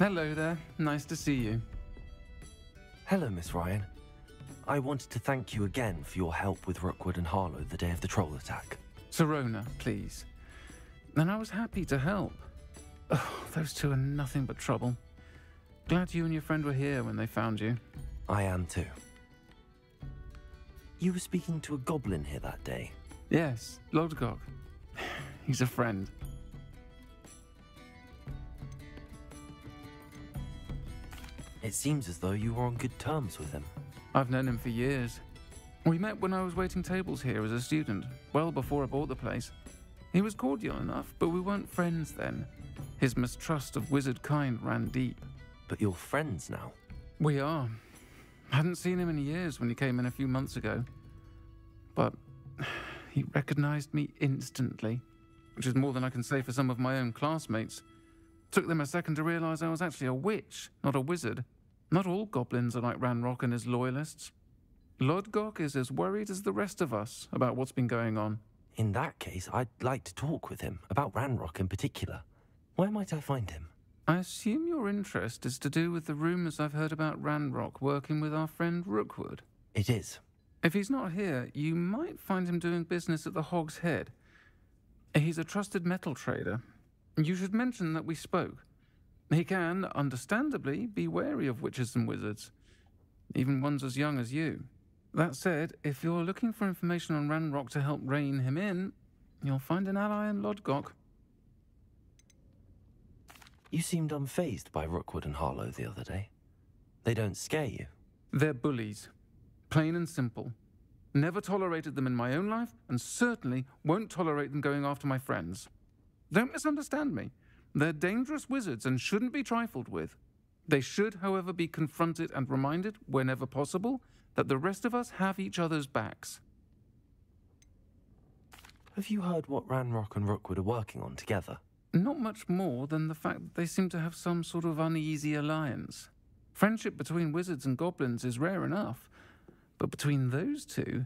Hello there. Nice to see you. Hello, Miss Ryan. I wanted to thank you again for your help with Rookwood and Harlow the day of the troll attack. Sirona, please. And I was happy to help. Oh, those two are nothing but trouble. Glad you and your friend were here when they found you. I am too. You were speaking to a goblin here that day? Yes, Lodgok. He's a friend. It seems as though you were on good terms with him. I've known him for years. We met when I was waiting tables here as a student, well before I bought the place. He was cordial enough, but we weren't friends then. His mistrust of wizard kind ran deep. But you're friends now? We are. I hadn't seen him in years when he came in a few months ago. But he recognized me instantly, which is more than I can say for some of my own classmates. Took them a second to realize I was actually a witch, not a wizard. Not all goblins are like Ranrok and his loyalists. Lodgok is as worried as the rest of us about what's been going on. In that case, I'd like to talk with him, about Ranrok in particular. Where might I find him? I assume your interest is to do with the rumors I've heard about Ranrok working with our friend Rookwood. It is. If he's not here, you might find him doing business at the Hog's Head. He's a trusted metal trader. You should mention that we spoke. He can, understandably, be wary of witches and wizards, even ones as young as you. That said, if you're looking for information on Ranrok to help rein him in, you'll find an ally in Lodgok. You seemed unfazed by Rookwood and Harlow the other day. They don't scare you. They're bullies, plain and simple. Never tolerated them in my own life, and certainly won't tolerate them going after my friends. Don't misunderstand me. They're dangerous wizards and shouldn't be trifled with. They should, however, be confronted and reminded, whenever possible, that the rest of us have each other's backs. Have you heard what Ranrok and Rookwood are working on together? Not much more than the fact that they seem to have some sort of uneasy alliance. Friendship between wizards and goblins is rare enough, but between those two,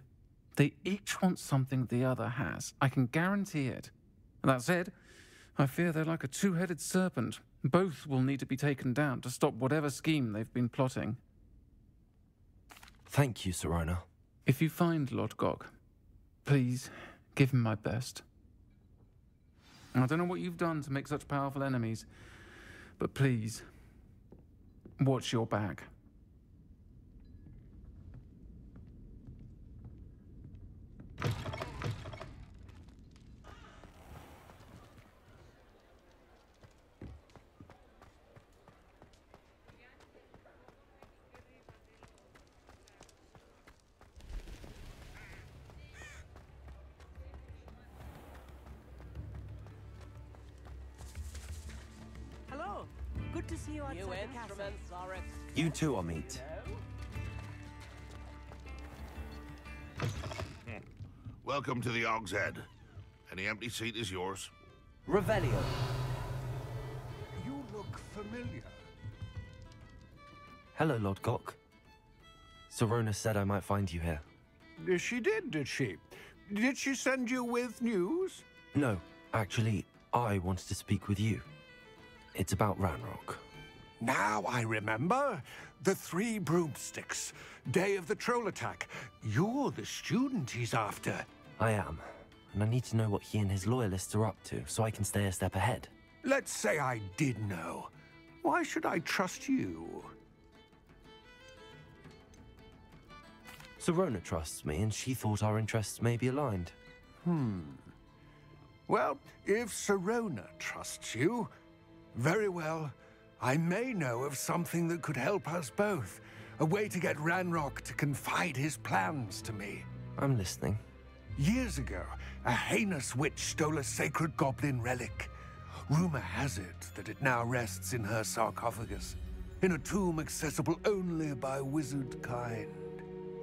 they each want something the other has. I can guarantee it. That said, I fear they're like a two-headed serpent. Both will need to be taken down to stop whatever scheme they've been plotting. Thank you, Sirona. If you find Lodgok, please give him my best. I don't know what you've done to make such powerful enemies, but please, watch your back. You two are meat. Welcome to the Hog's Head. Any empty seat is yours. Revelio. You look familiar. Hello, Lodgok. Sirona said I might find you here. She did she? Did she send you with news? No, actually, I wanted to speak with you. It's about Ranrok. Now I remember. The Three Broomsticks. Day of the troll attack. You're the student he's after. I am. And I need to know what he and his loyalists are up to, so I can stay a step ahead. Let's say I did know. Why should I trust you? Sirona trusts me, and she thought our interests may be aligned. Well, if Sirona trusts you... Very well. I may know of something that could help us both. A way to get Ranrok to confide his plans to me. I'm listening. Years ago, a heinous witch stole a sacred goblin relic. Rumor has it that it now rests in her sarcophagus, in a tomb accessible only by wizard kind.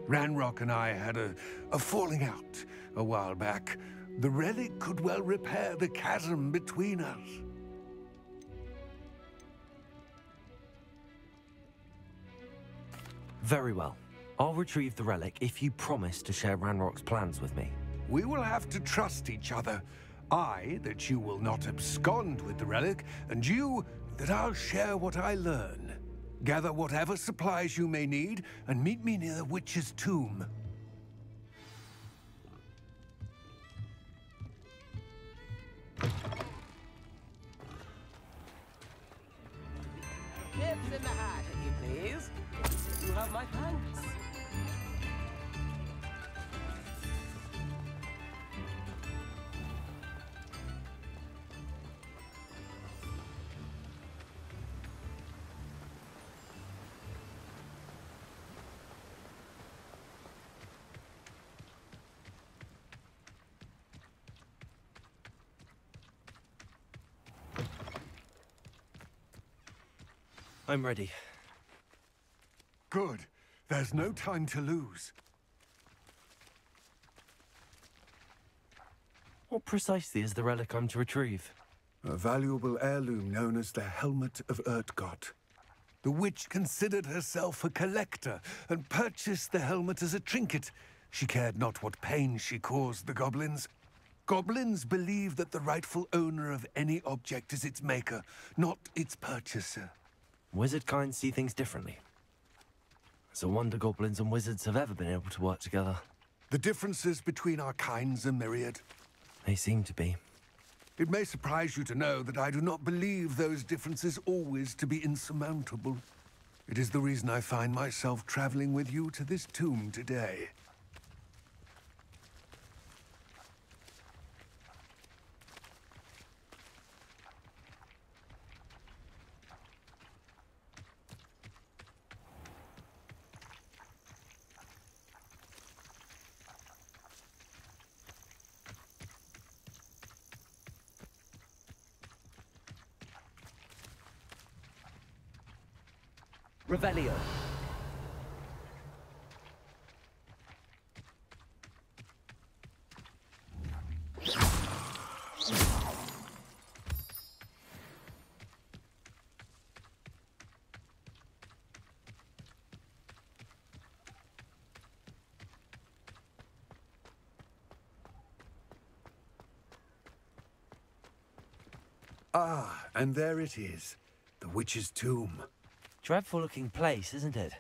Ranrok and I had a falling out a while back. The relic could well repair the chasm between us. Very well. I'll retrieve the relic if you promise to share Ranrock's plans with me. We will have to trust each other. I, that you will not abscond with the relic, and you, that I'll share what I learn. Gather whatever supplies you may need, and meet me near the witch's tomb. Nibs in the hat, if you please. You have my thanks. I'm ready. Good. There's no time to lose. What precisely is the relic I'm to retrieve? A valuable heirloom known as the Helmet of Urtkot. The witch considered herself a collector and purchased the helmet as a trinket. She cared not what pain she caused the goblins. Goblins believe that the rightful owner of any object is its maker, not its purchaser. Wizard kind see things differently. It's a wonder goblins and wizards have ever been able to work together. The differences between our kinds are myriad. They seem to be. It may surprise you to know that I do not believe those differences always to be insurmountable. It is the reason I find myself traveling with you to this tomb today. Revelio. Ah, and there it is, the witch's tomb. Dreadful looking place, isn't it?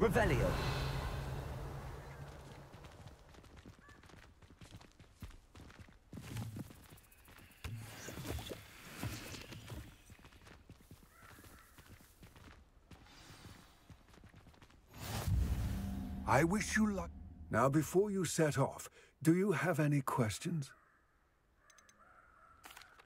Revelio. I wish you luck. Now, before you set off, do you have any questions?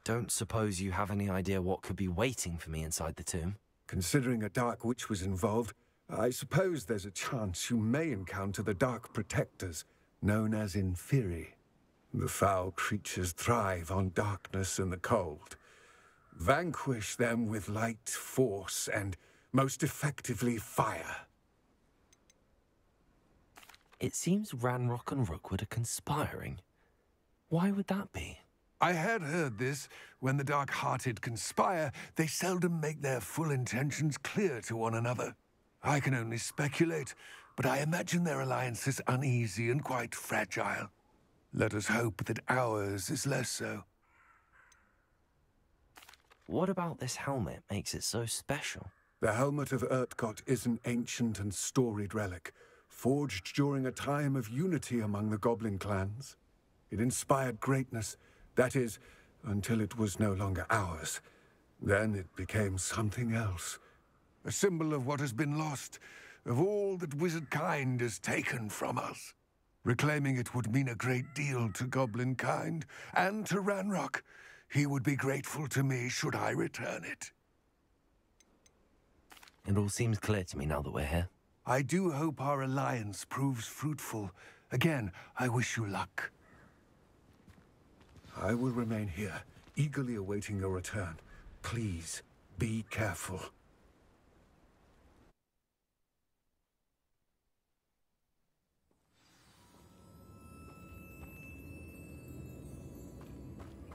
Don't suppose you have any idea what could be waiting for me inside the tomb? Considering a dark witch was involved, I suppose there's a chance you may encounter the dark protectors, known as Inferi. The foul creatures thrive on darkness and the cold. Vanquish them with light, force, and most effectively, fire. It seems Ranrok and Rookwood are conspiring. Why would that be? I had heard this. When the dark-hearted conspire, they seldom make their full intentions clear to one another. I can only speculate, but I imagine their alliance is uneasy and quite fragile. Let us hope that ours is less so. What about this helmet makes it so special? The Helmet of Urtkot is an ancient and storied relic, forged during a time of unity among the goblin clans. It inspired greatness. That is, until it was no longer ours. Then it became something else. A symbol of what has been lost, of all that wizard kind has taken from us. Reclaiming it would mean a great deal to goblin kind, and to Ranrok. He would be grateful to me should I return it. It all seems clear to me now that we're here. I do hope our alliance proves fruitful. Again, I wish you luck. I will remain here, eagerly awaiting your return. Please, be careful.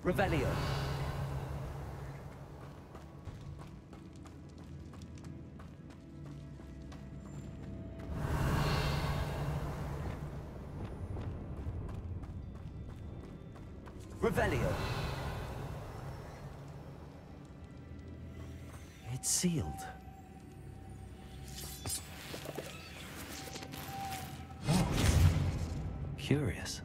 Revelio. Revelio. It's sealed. Oh. Curious.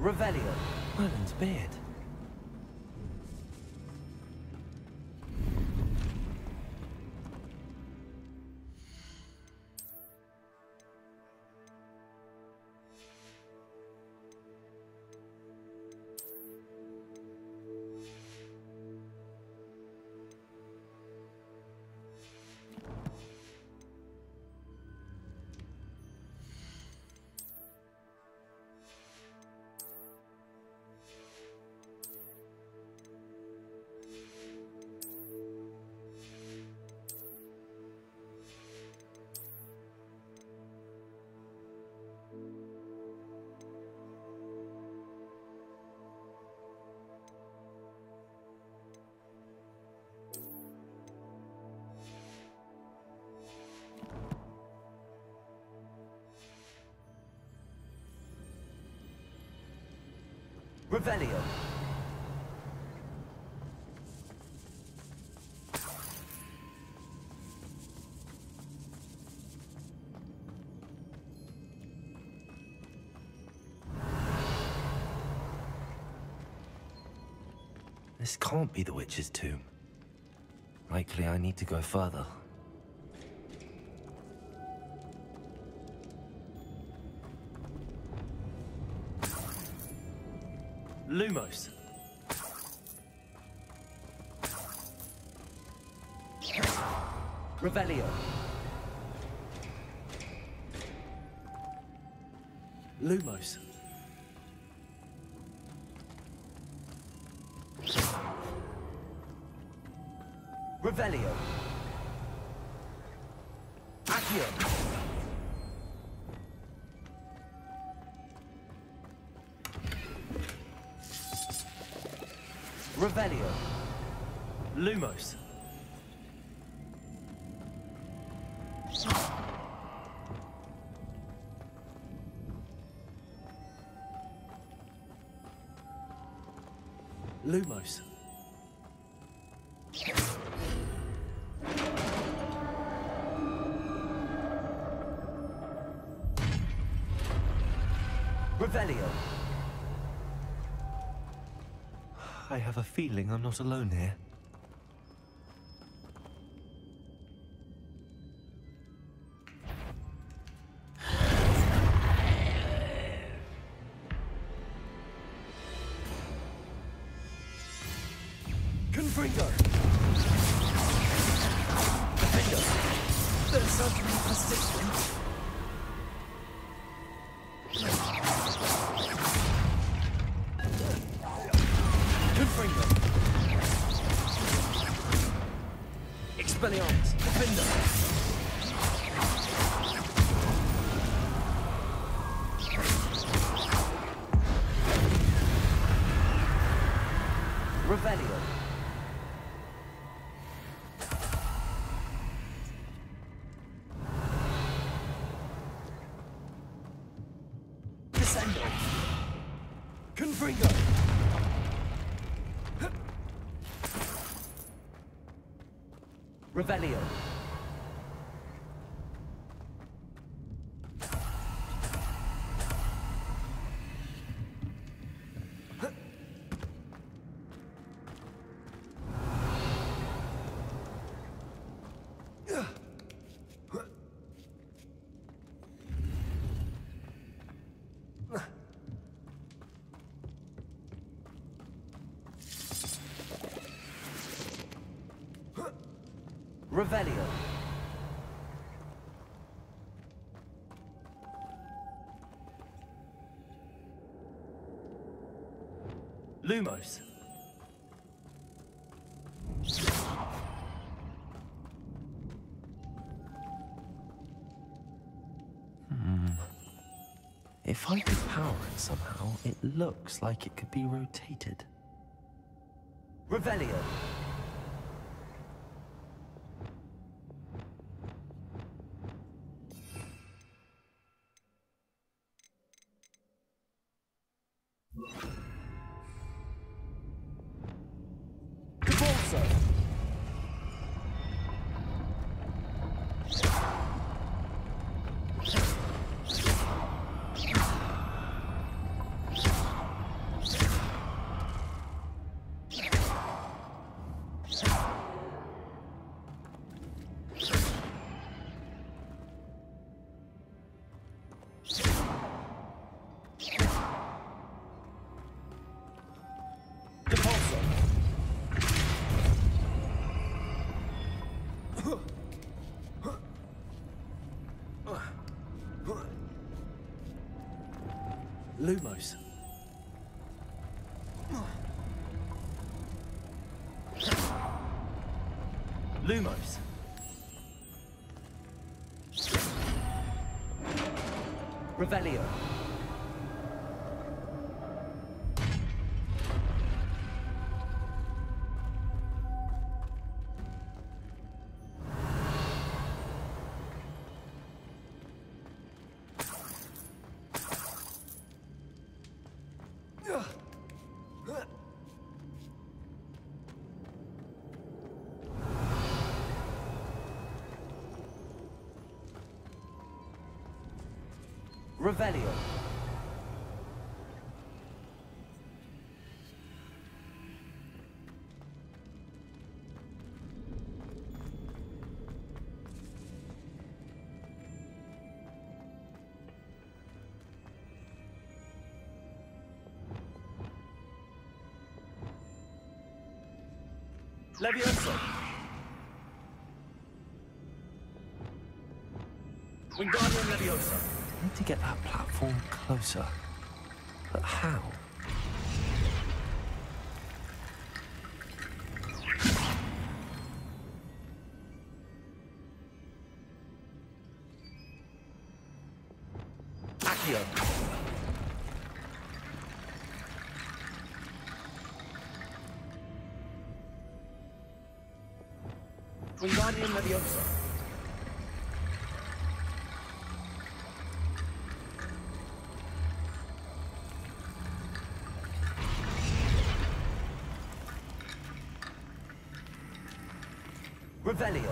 Revelio. Merlin's beard. Revelio. This can't be the witch's tomb. Likely I need to go further. Lumos. Revelio. Lumos. Revelio. Accio. Revelio. Lumos. Lumos. Revelio. I have a feeling I'm not alone here. Confringo! Defender! There's something persistent! Revelio. Revelio. Lumos. If I could power it somehow, it looks like it could be rotated. Revelio. Lumos. Lumos. Revelio. Revelio. Levioso. Wingardium Leviosa. I need to get that platform closer, but how? Revelio.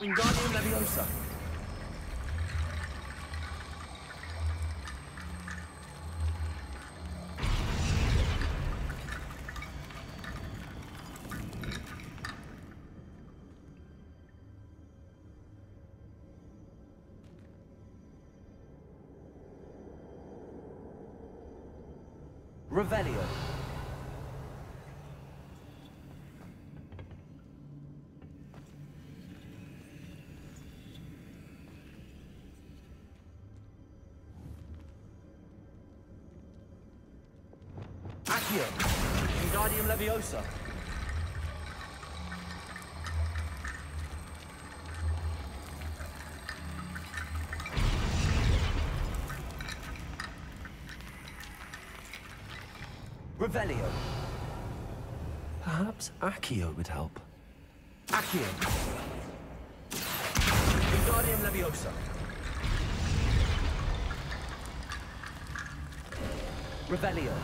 Wingardium Leviosa. Revelio. Accio. Wingardium Leviosa. Revelio. Perhaps Accio would help. Accio. Wingardium Leviosa. Revelio.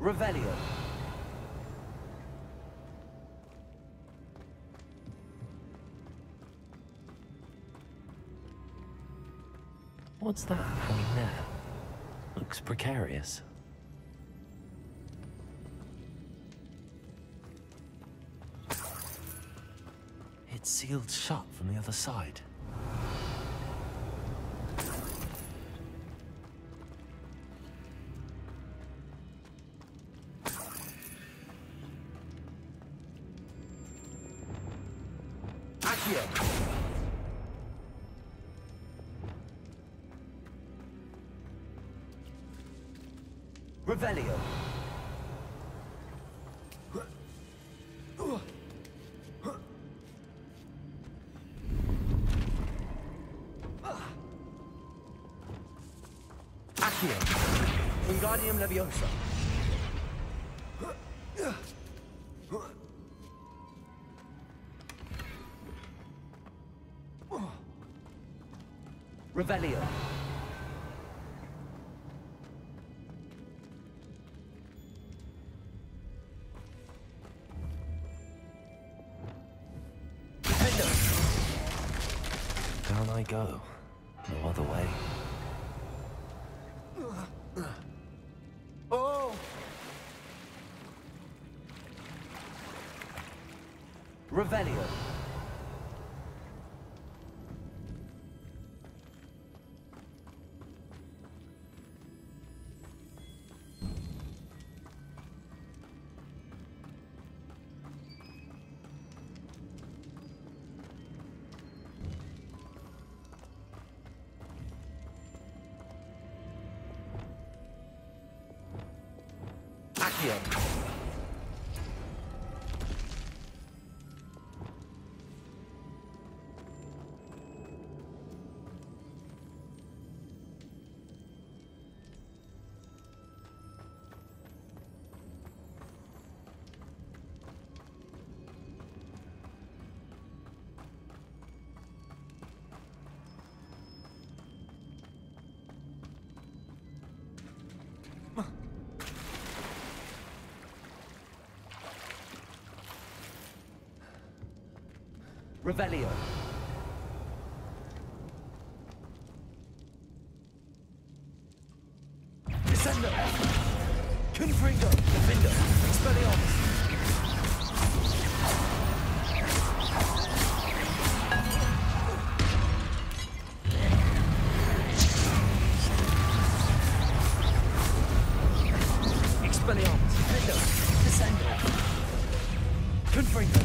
Revelio. What's that happening there? Looks precarious. It's sealed shut from the other side. Leviosa. Revelio. Down I go. No other way. Revelio. Revelio. Descendo. Confringo. Defendo. Expelliarmus. Expelliarmus. Defendo. Descendo. Confringo.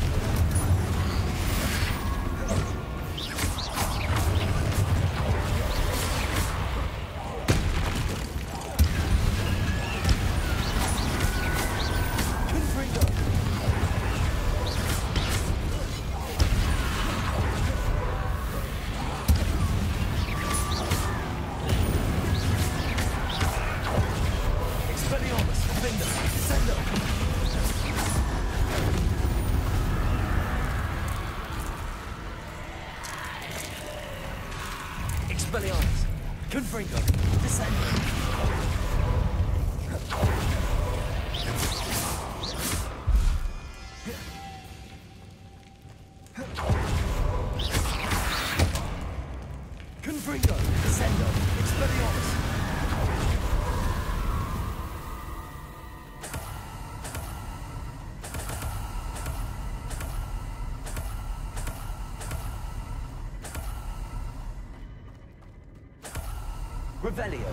Revelio.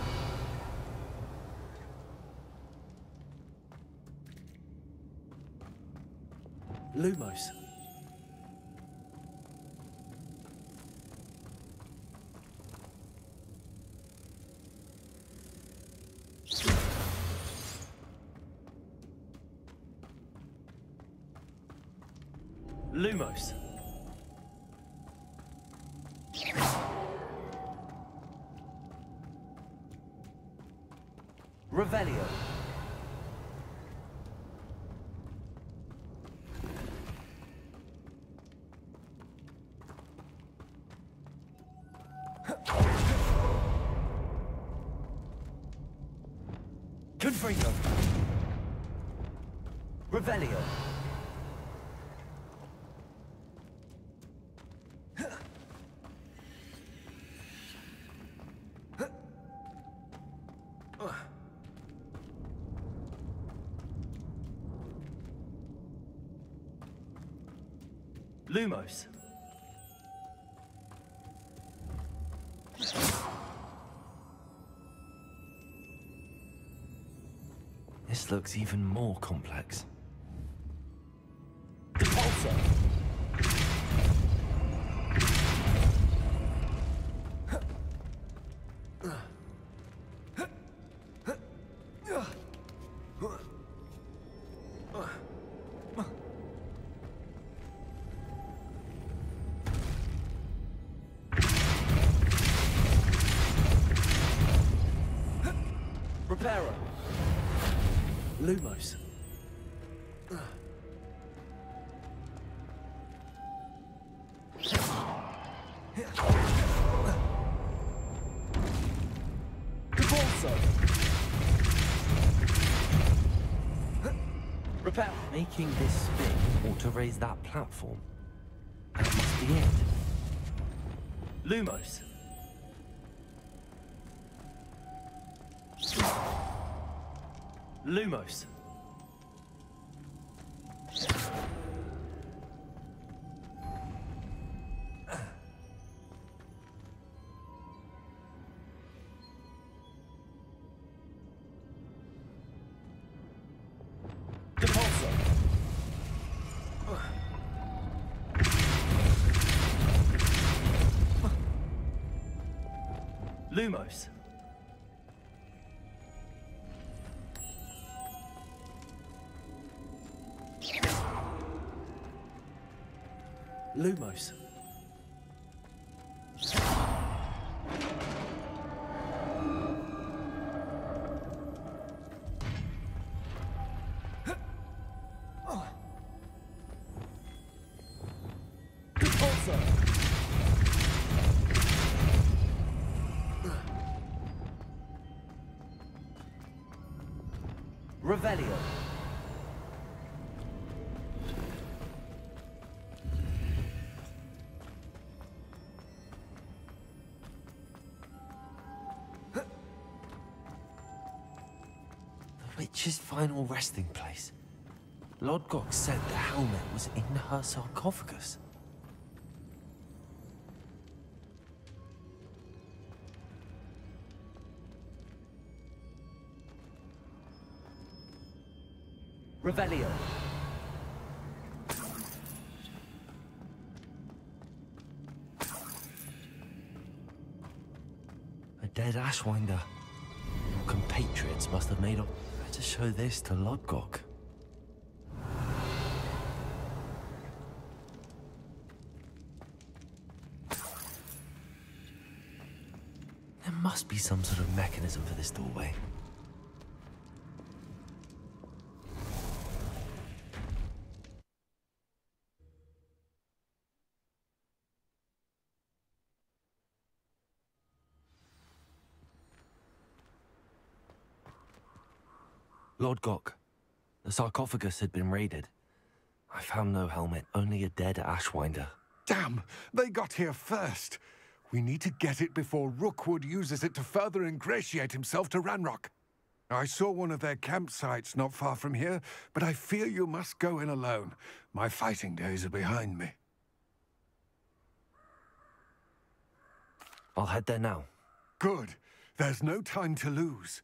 Lumos. Lumos. Revelio. Confringo. Revelio. Lumos. This looks even more complex. Also. Lumos. Repair. Making this spin or to raise that platform. That must be it. Lumos. Lumos. Lumos. Lumos. Revelio. The witch's final resting place. Lodgok said the helmet was in her sarcophagus. Revelio. A dead Ashwinder. Your compatriots must have made up. Better show this to Lodgok. There must be some sort of mechanism for this doorway. Lodgok, the sarcophagus had been raided. I found no helmet, only a dead Ashwinder. Damn! They got here first! We need to get it before Rookwood uses it to further ingratiate himself to Ranrok. I saw one of their campsites not far from here, but I fear you must go in alone. My fighting days are behind me. I'll head there now. Good. There's no time to lose.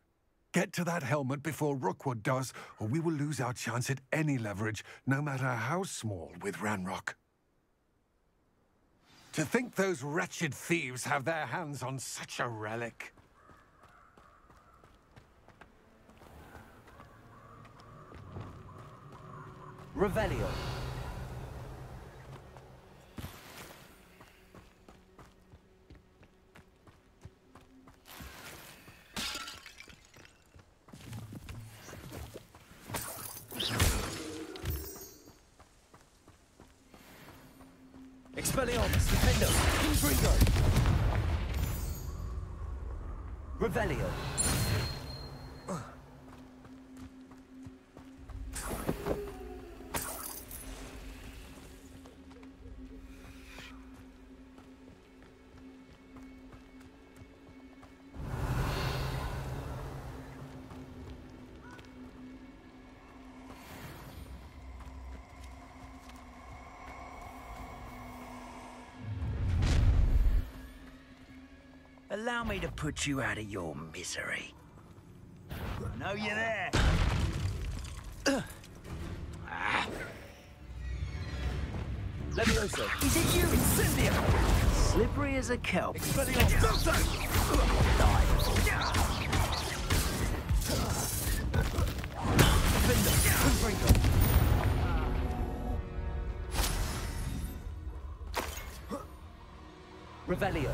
Get to that helmet before Rookwood does, or we will lose our chance at any leverage, no matter how small, with Ranrok. To think those wretched thieves have their hands on such a relic. Revelio. Expelliarmus, Defendo, Imbrigo! Revelio. Allow me to put you out of your misery. I know you're there. Leviosa. Is it you? Incendio! Slippery as a kelp. Revelio.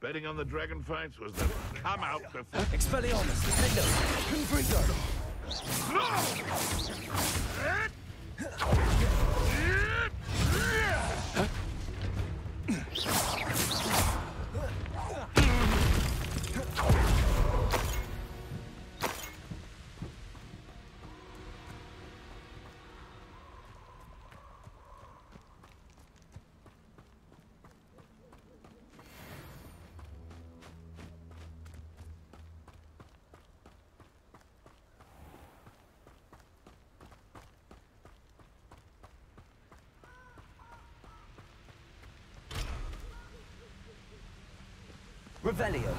Betting on the dragon fights was the come out before. Expelliarmus, Nintendo, Confrigo! Revelio.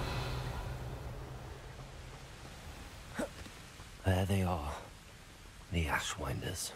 There they are, the Ashwinders.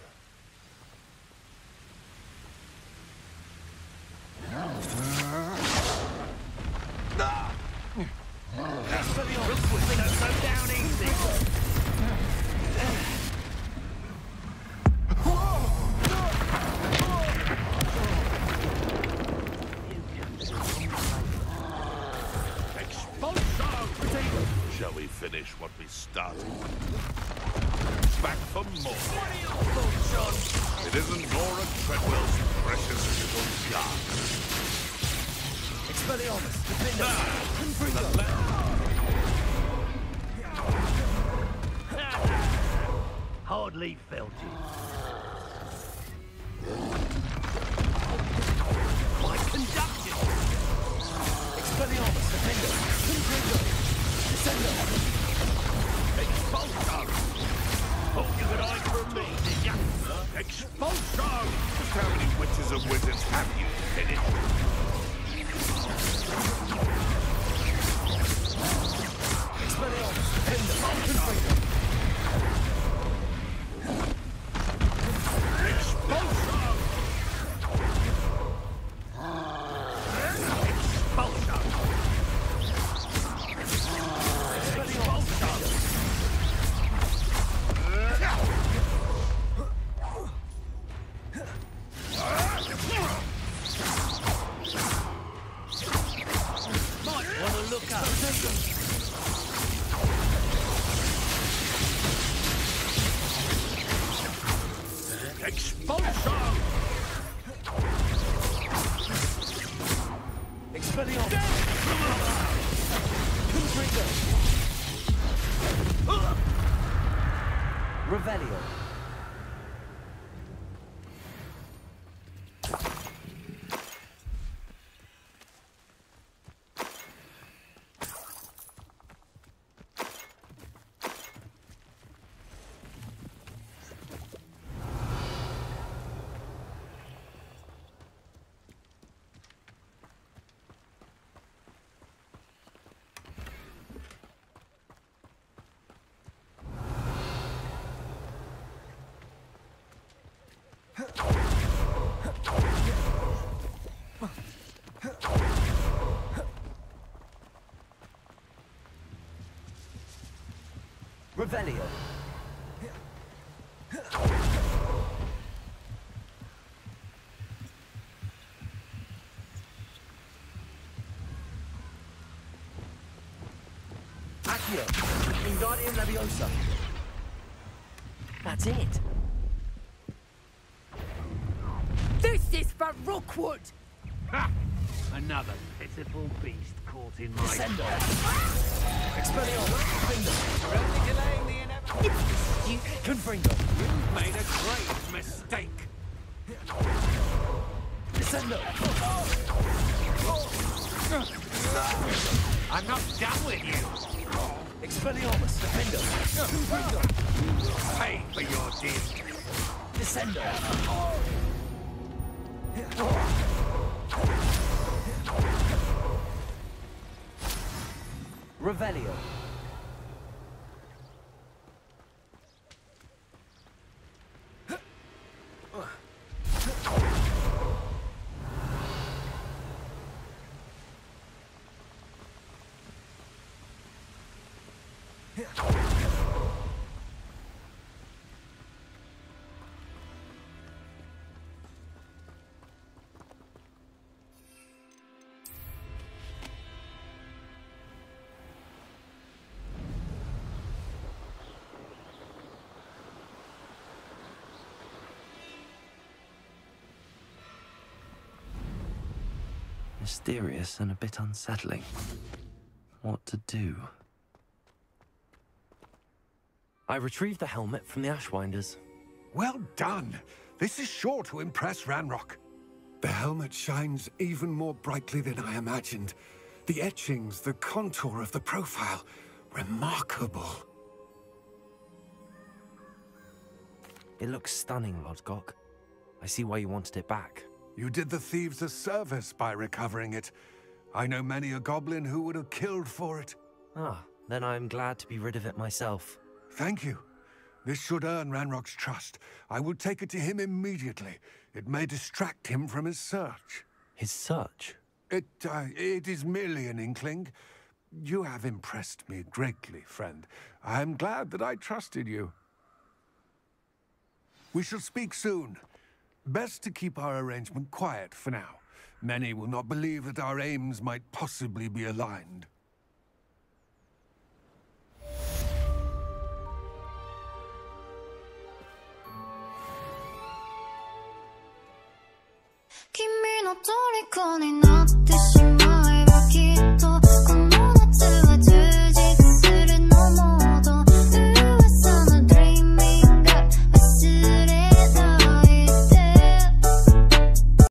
Revelio. Accio. Wingardium Leviosa. That's it. This is for Rookwood! Ha! Another pitiful beast caught in my... Descender! Expelliarmus! Delaying the inevitable... You can bring them. You made a great mistake. Send them. I'm not done with you. Expelliarmus, defender. Pay for your deed. Descender. Revelio. Mysterious and a bit unsettling. What to do? I retrieved the helmet from the Ashwinders. Well done! This is sure to impress Ranrok. The helmet shines even more brightly than I imagined. The etchings, the contour of the profile, remarkable. It looks stunning, Lodgok. I see why you wanted it back. You did the thieves a service by recovering it. I know many a goblin who would have killed for it. Ah, then I'm glad to be rid of it myself. Thank you. This should earn Ranrok's trust. I will take it to him immediately. It may distract him from his search. His search? It is merely an inkling. You have impressed me greatly, friend. I am glad that I trusted you. We shall speak soon. Best to keep our arrangement quiet for now. Many will not believe that our aims might possibly be aligned.